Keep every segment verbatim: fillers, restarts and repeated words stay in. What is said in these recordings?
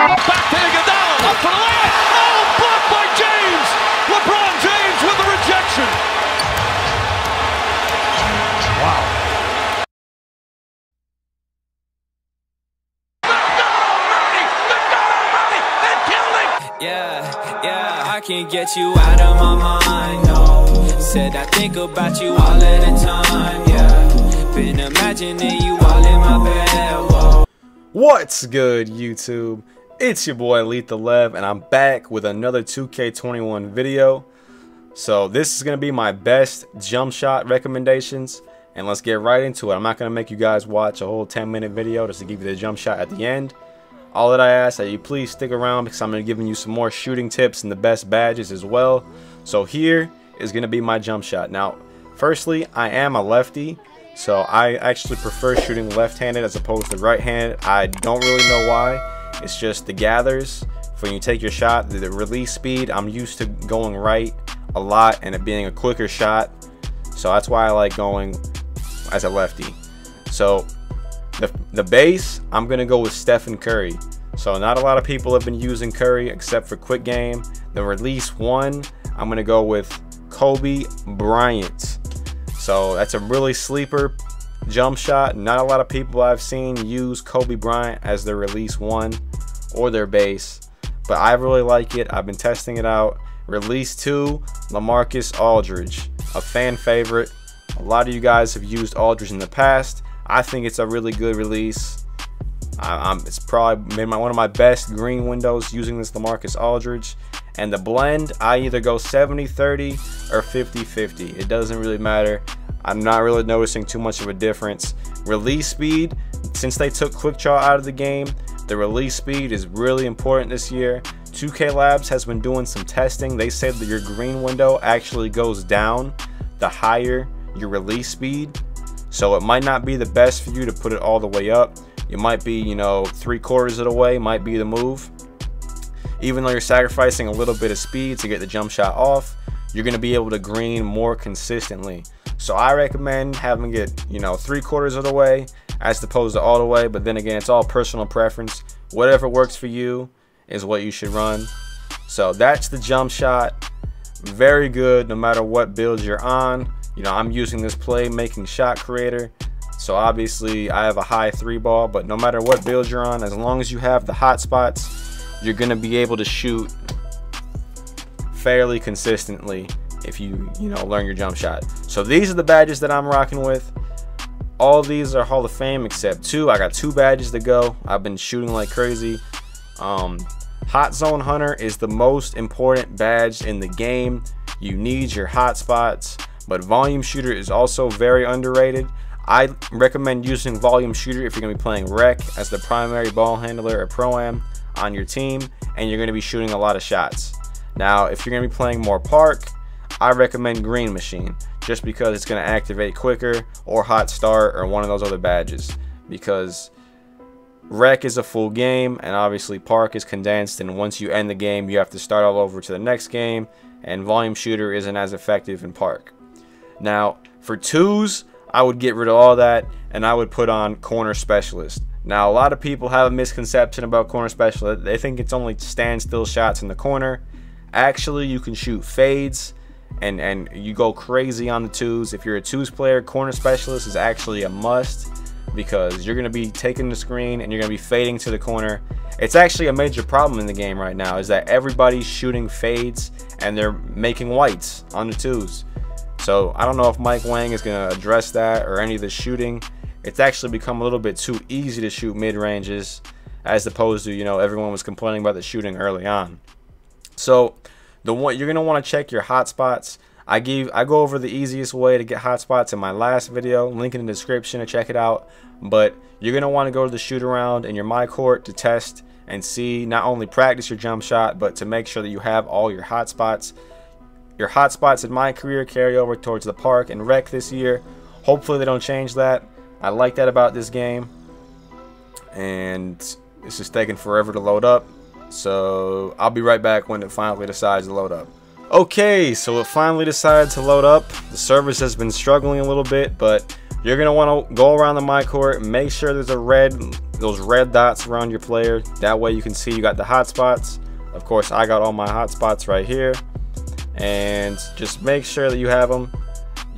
Back to Iguodala, up for the layup. Oh, blocked by James. LeBron James with the rejection. Wow. McDonald Murray, McDonald Murray, and killed him. Yeah, yeah, I can't get you out of my mind, no. Said I think about you all at a time, yeah. Been imagining you all in my bed, whoa. What's good, YouTube? It's your boy Lethal Lev, and I'm back with another two K twenty-one video. So this is gonna be my best jump shot recommendations, and let's get right into it. I'm not gonna make you guys watch a whole ten minute video just to give you the jump shot at the end. All that I ask is that you please stick around, because I'm gonna be giving you some more shooting tips and the best badges as well. So here is gonna be my jump shot. Now, firstly, I am a lefty. So I actually prefer shooting left-handed as opposed to right-handed. I don't really know why. It's just the gathers. When you take your shot, the release speed, I'm used to going right a lot and it being a quicker shot. So that's why I like going as a lefty. So the, the base, I'm going to go with Stephen Curry. So not a lot of people have been using Curry except for quick game. The release one, I'm going to go with Kobe Bryant. So that's a really sleeper jump shot. Not a lot of people I've seen use Kobe Bryant as their release one or their base, but I really like it. I've been testing it out. Release two, LaMarcus Aldridge, a fan favorite. A lot of you guys have used Aldridge in the past. I think it's a really good release. I, I'm, it's probably been my, one of my best green windows using this LaMarcus Aldridge. And the blend, I either go seventy thirty or fifty fifty. It doesn't really matter. I'm not really noticing too much of a difference. Release speed, since they took quick draw out of the game, the release speed is really important this year. two K Labs has been doing some testing. They said that your green window actually goes down the higher your release speed. So it might not be the best for you to put it all the way up. It might be, you know, three quarters of the way might be the move. Even though you're sacrificing a little bit of speed to get the jump shot off, you're going to be able to green more consistently. So I recommend having it, you know, three quarters of the way as opposed to all the way. But then again, it's all personal preference. Whatever works for you is what you should run. So that's the jump shot. Very good no matter what build you're on. You know, I'm using this playmaking shot creator. So obviously I have a high three ball, but no matter what build you're on, as long as you have the hot spots, you're gonna be able to shoot fairly consistently if you, you know, learn your jump shot. So these are the badges that I'm rocking with. All these are Hall of Fame except two. I got two badges to go. I've been shooting like crazy. Um, Hot Zone Hunter is the most important badge in the game. You need your hot spots, but Volume Shooter is also very underrated. I recommend using Volume Shooter if you're gonna be playing Rec as the primary ball handler or Pro-Am on your team, and you're going to be shooting a lot of shots. Now if you're going to be playing more park, I recommend Green Machine, just because it's going to activate quicker, or Hot Start, or one of those other badges, because Rec is a full game and obviously park is condensed, and once you end the game you have to start all over to the next game, and Volume Shooter isn't as effective in park. Now for twos, I would get rid of all that and I would put on Corner Specialist. Now, a lot of people have a misconception about corner specialist. They think it's only standstill shots in the corner. Actually, you can shoot fades and, and you go crazy on the twos. If you're a twos player, corner specialist is actually a must, because you're going to be taking the screen and you're going to be fading to the corner. It's actually a major problem in the game right now, is that everybody's shooting fades and they're making whites on the twos. So I don't know if Mike Wang is going to address that or any of the shooting. It's actually become a little bit too easy to shoot mid-ranges, as opposed to, you know, everyone was complaining about the shooting early on. So the one you're gonna want to check your hot spots. I give I go over the easiest way to get hot spots in my last video, link in the description to check it out. But you're gonna want to go to the shoot around in your My Court to test and see, not only practice your jump shot, but to make sure that you have all your hot spots. Your hot spots in my career carry over towards the park and Rec this year. Hopefully they don't change that. I like that about this game, and this is taking forever to load up, so I'll be right back when it finally decides to load up. Okay, so it finally decided to load up. The service has been struggling a little bit, but You're going to want to go around the my court, make sure there's a red, those red dots around your player. That way you can see you got the hot spots. Of course, I got all my hot spots right here. And just make sure that you have them.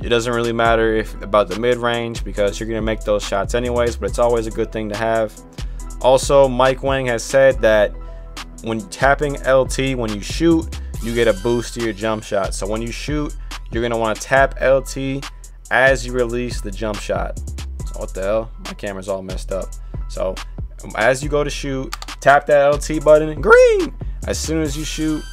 It doesn't really matter if about the mid-range because you're going to make those shots anyways, but it's always a good thing to have. Also, Mike Wang has said that when tapping L T, when you shoot, you get a boost to your jump shot. So when you shoot, you're going to want to tap L T as you release the jump shot. So what the hell? My camera's all messed up. So as you go to shoot, tap that L T button, green. As soon as you shoot,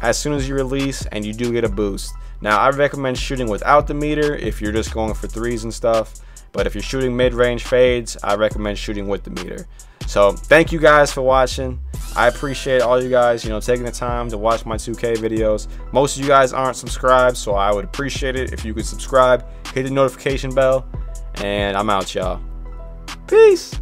as soon as you release, and you do get a boost. Now, I recommend shooting without the meter if you're just going for threes and stuff. But if you're shooting mid-range fades, I recommend shooting with the meter. So thank you guys for watching. I appreciate all you guys, you know, taking the time to watch my two K videos. Most of you guys aren't subscribed, so I would appreciate it if you could subscribe, hit the notification bell, and I'm out, y'all. Peace.